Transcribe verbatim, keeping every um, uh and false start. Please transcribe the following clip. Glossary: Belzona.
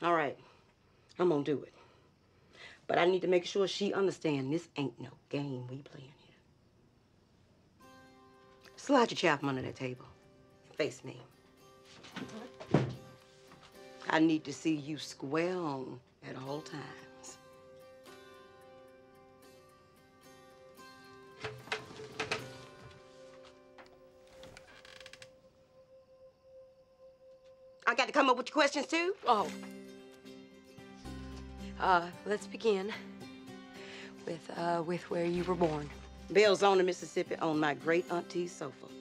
All right, I'm gonna do it. But I need to make sure she understand this ain't no game we playing here. Slide your chair from under that table and face me. I need to see you square on at all times. I got to come up with your questions too? Oh. Uh, let's begin with, uh, with where you were born. Belzona, Mississippi, on my great auntie's sofa.